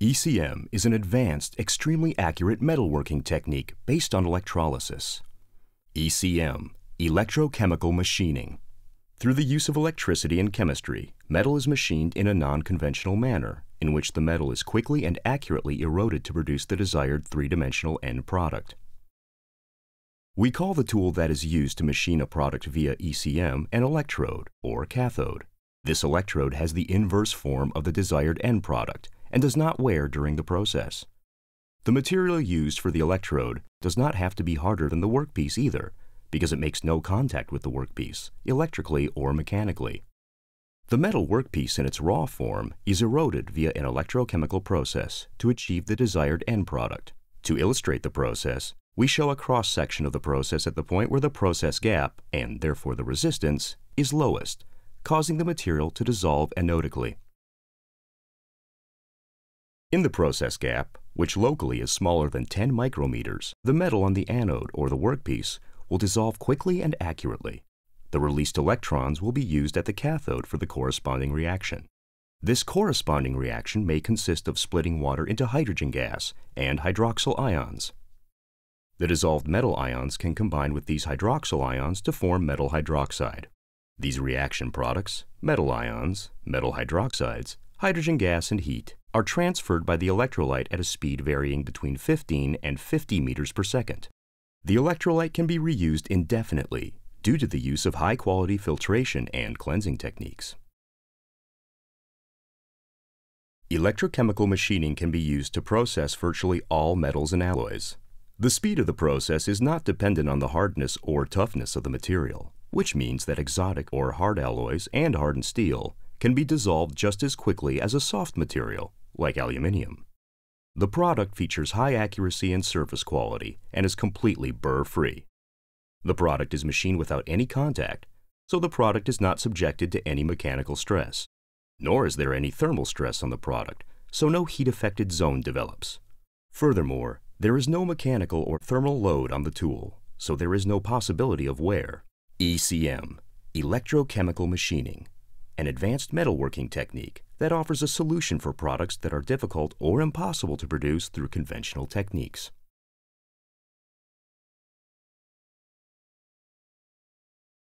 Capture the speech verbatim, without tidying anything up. E C M is an advanced, extremely accurate metalworking technique based on electrolysis. E C M, electrochemical machining. Through the use of electricity and chemistry, metal is machined in a non-conventional manner, in which the metal is quickly and accurately eroded to produce the desired three-dimensional end product. We call the tool that is used to machine a product via E C M an electrode, or cathode. This electrode has the inverse form of the desired end product and does not wear during the process. The material used for the electrode does not have to be harder than the workpiece either, because it makes no contact with the workpiece, electrically or mechanically. The metal workpiece in its raw form is eroded via an electrochemical process to achieve the desired end product. To illustrate the process, we show a cross-section of the process at the point where the process gap, and therefore the resistance, is lowest, causing the material to dissolve anodically. In the process gap, which locally is smaller than ten micrometers, the metal on the anode or the workpiece will dissolve quickly and accurately. The released electrons will be used at the cathode for the corresponding reaction. This corresponding reaction may consist of splitting water into hydrogen gas and hydroxyl ions. The dissolved metal ions can combine with these hydroxyl ions to form metal hydroxide. These reaction products, metal ions, metal hydroxides, hydrogen gas, and heat, are transferred by the electrolyte at a speed varying between fifteen and fifty meters per second. The electrolyte can be reused indefinitely due to the use of high-quality filtration and cleansing techniques. Electrochemical machining can be used to process virtually all metals and alloys. The speed of the process is not dependent on the hardness or toughness of the material, which means that exotic or hard alloys and hardened steel can be dissolved just as quickly as a soft material, like aluminium. The product features high accuracy and surface quality and is completely burr-free. The product is machined without any contact, so the product is not subjected to any mechanical stress, nor is there any thermal stress on the product, so no heat-affected zone develops. Furthermore, there is no mechanical or thermal load on the tool, so there is no possibility of wear. E C M, electrochemical machining, an advanced metalworking technique that offers a solution for products that are difficult or impossible to produce through conventional techniques.